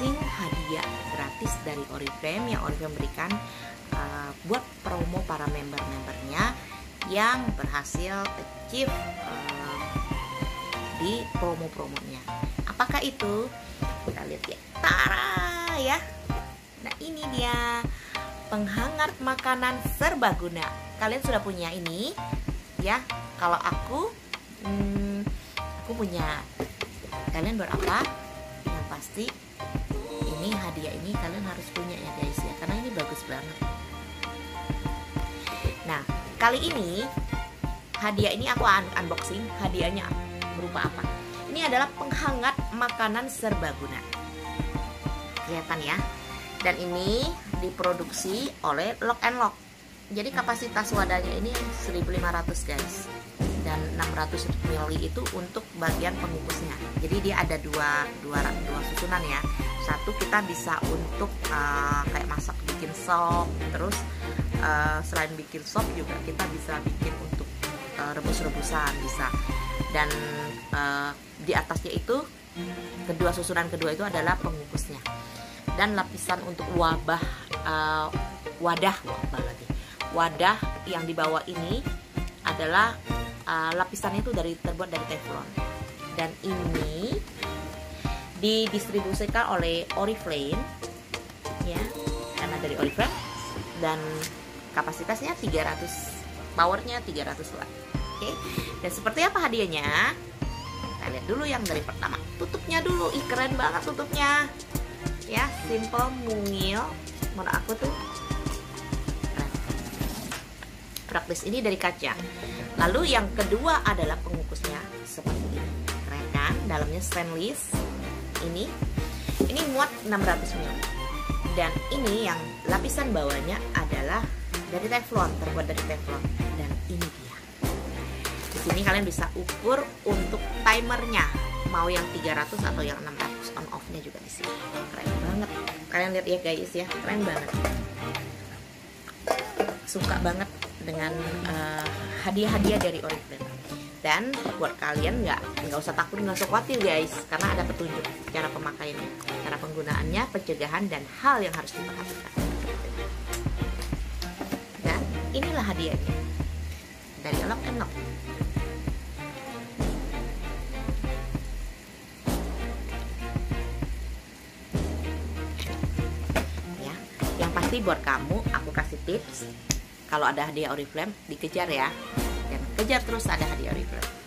unboxing hadiah gratis dari Oriflame yang Oriflame berikan buat promo para member-membernya yang berhasil achieve di promo-promonya. Apakah itu? Kita lihat ya. Tara ya. Nah, ini dia penghangat makanan serbaguna. Kalian sudah punya ini ya? Kalau aku punya. Kalian berapa? Yang pasti ini hadiah ini kalian harus punya ya guys ya, karena ini bagus banget. Nah, kali ini hadiah ini aku unboxing. Hadiahnya berupa apa? Ini adalah penghangat makanan serbaguna. Kelihatan ya. Dan ini diproduksi oleh Lock and Lock. Jadi kapasitas wadahnya ini 1.500 guys. Dan 600 ml itu untuk bagian pengukusnya. Jadi dia ada dua susunan ya. Satu kita bisa untuk kayak masak, bikin sop. Terus selain bikin sop juga kita bisa bikin untuk rebus-rebusan bisa. Dan di atasnya itu kedua susunan kedua itu adalah pengukusnya dan lapisan untuk wadah yang dibawa ini adalah lapisannya itu terbuat dari teflon, dan ini didistribusikan oleh Oriflame ya, karena dari Oriflame, dan kapasitasnya 300, powernya 300 watt. Oke, dan seperti apa hadiahnya? Kita lihat dulu yang dari pertama. Tutupnya dulu, ih keren banget tutupnya. Ya, simple, mungil. Menurut aku tuh keren. Praktis, ini dari kaca. Lalu yang kedua adalah pengukusnya seperti ini. Keren kan? Dalamnya stainless. Ini muat 600 ml. Dan ini yang lapisan bawahnya adalah dari teflon, terbuat dari teflon. Dan ini dia. Sini kalian bisa ukur untuk timernya, mau yang 300 atau yang 600, on off-nya juga di sini. Keren banget. Kalian lihat ya guys ya, keren banget. Suka banget dengan hadiah-hadiah dari Oriflame. Dan buat kalian nggak usah takut, nggak usah khawatir guys, karena ada petunjuk cara pemakaiannya, cara penggunaannya, pencegahan dan hal yang harus diperhatikan. Dan inilah hadiahnya dari Lock and Lock. Buat kamu aku kasih tips, kalau ada hadiah Oriflame dikejar ya, dan kejar terus ada hadiah Oriflame.